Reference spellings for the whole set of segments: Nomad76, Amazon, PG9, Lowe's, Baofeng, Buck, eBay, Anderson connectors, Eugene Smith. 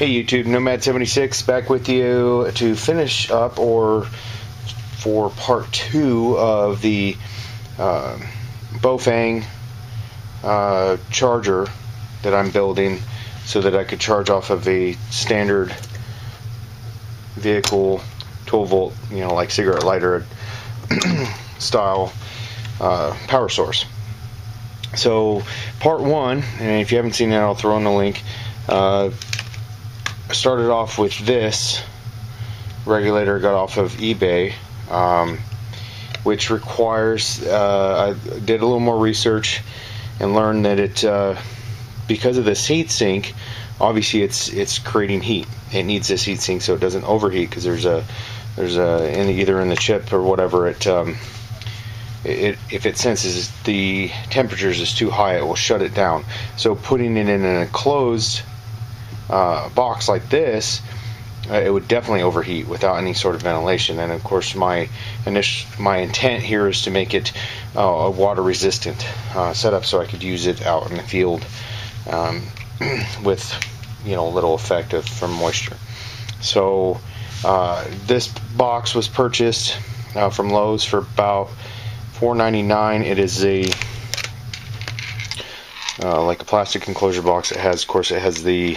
Hey YouTube, Nomad76 back with you to finish up for part 2 of the Baofeng charger that I'm building so that I could charge off of a standard vehicle 12 volt, you know, like cigarette lighter style power source. So part 1, and if you haven't seen that, I'll throw in the link. I started off with this regulator I got off of eBay, which requires, I did a little more research and learned that it, because of this heat sink, obviously it's creating heat. It needs this heat sink so it doesn't overheat, because either in the chip or whatever, if it senses the temperatures is too high, it will shut it down. So putting it in an enclosed box like this, it would definitely overheat without any sort of ventilation. And of course, my intent here is to make it a water-resistant setup, so I could use it out in the field with, you know, little effect from moisture. So this box was purchased from Lowe's for about $4.99. It is a like a plastic enclosure box. It has, of course, it has the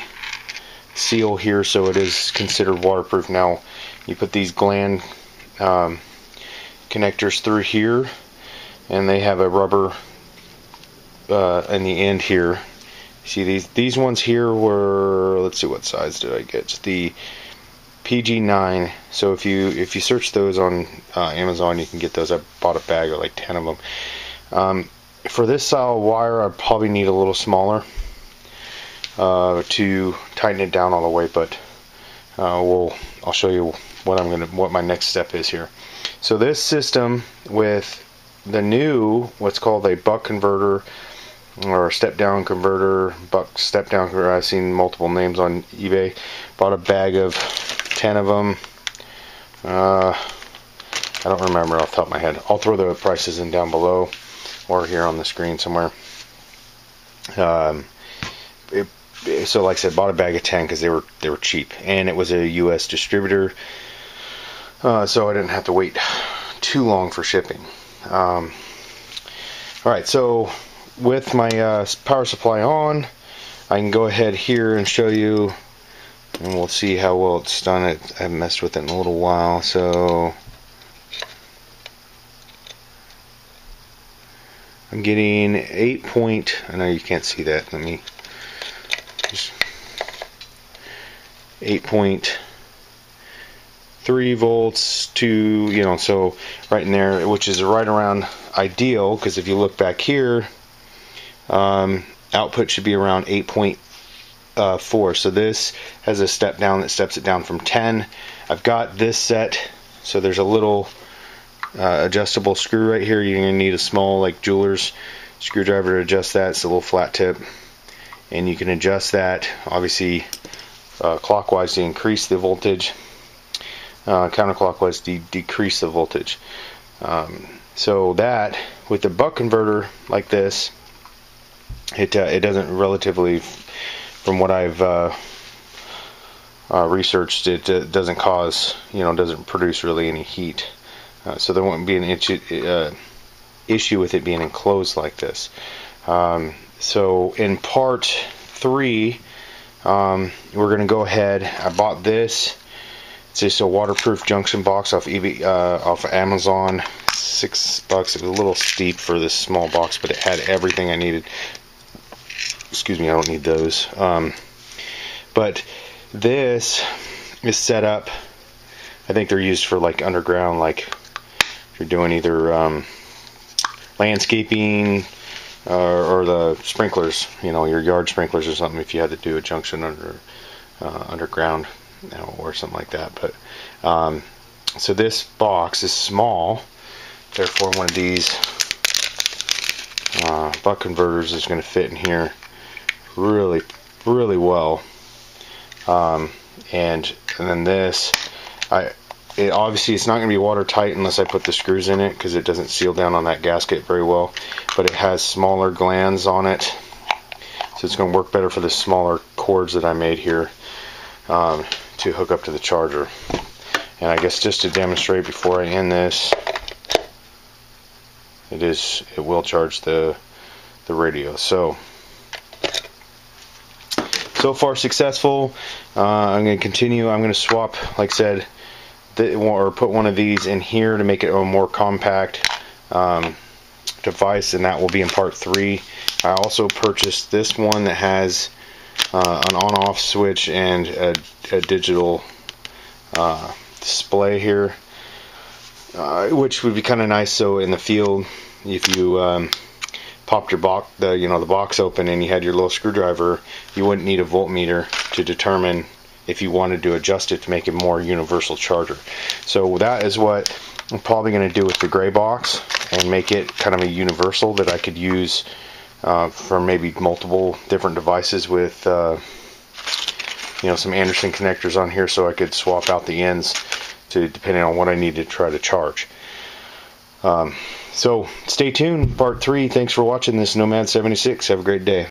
seal here, so it is considered waterproof. Now you put these gland connectors through here, and they have a rubber in the end here. See, these ones here were, let's see, what size did I get? It's the PG9. So if you search those on Amazon, you can get those. I bought a bag of like 10 of them. For this style of wire, I probably need a little smaller to tighten it down all the way, but I'll show you what my next step is here. So this system with the new, what's called a buck converter or a step down converter, buck step down converter. I've seen multiple names on eBay. Bought a bag of 10 of them. I don't remember off the top of my head. I'll throw the prices in down below or here on the screen somewhere. So like I said, bought a bag of 10 because they were cheap, and it was a U.S. distributor, so I didn't have to wait too long for shipping. All right, so with my power supply on, I can go ahead here and show you, and we'll see how well it's done. I haven't messed with it in a little while, so I'm getting 8 point, I know you can't see that, let me just, 8.3 volts to, you know, so right in there, which is right around ideal, because if you look back here, output should be around 8.4. So this has a step down that steps it down from 10. I've got this set, so there's a little adjustable screw right here. You're going to need a small, like, jeweler's screwdriver to adjust that. It's a little flat tip, and you can adjust that, obviously, clockwise to increase the voltage, counterclockwise to decrease the voltage. So that, with the buck converter like this, it doesn't relatively, from what I've researched, it doesn't cause, you know, doesn't produce really any heat. So there won't be an issue with it being enclosed like this. So in part 3, we're going to go ahead. I bought this. It's just a waterproof junction box off eBay, off Amazon, $6. It was a little steep for this small box, but it had everything I needed. Excuse me, I don't need those. But this is set up. I think they're used for, like, underground, like, if you're doing either landscaping or the sprinklers, you know, your yard sprinklers or something, if you had to do a junction underground, you know, or something like that. But so this box is small, therefore one of these buck converters is going to fit in here really, really well. And then this, obviously it's not going to be watertight unless I put the screws in it, because it doesn't seal down on that gasket very well, but it has smaller glands on it, so it's going to work better for the smaller cords that I made here. to hook up to the charger. And I guess just to demonstrate before I end this, it will charge the radio. So far successful. I'm going to continue. I'm going to swap, like I said, or put one of these in here to make it a more compact device, and that will be in part 3. I also purchased this one that has an on-off switch and a digital display here, which would be kind of nice. So in the field, if you popped your box, the box open, and you had your little screwdriver, you wouldn't need a voltmeter to determine if you wanted to adjust it to make it more universal charger. So that is what I'm probably going to do with the gray box, and make it kind of a universal that I could use for maybe multiple different devices with some Anderson connectors on here, so I could swap out the ends depending on what I need to try to charge. So stay tuned, part 3. Thanks for watching this Nomad76. Have a great day.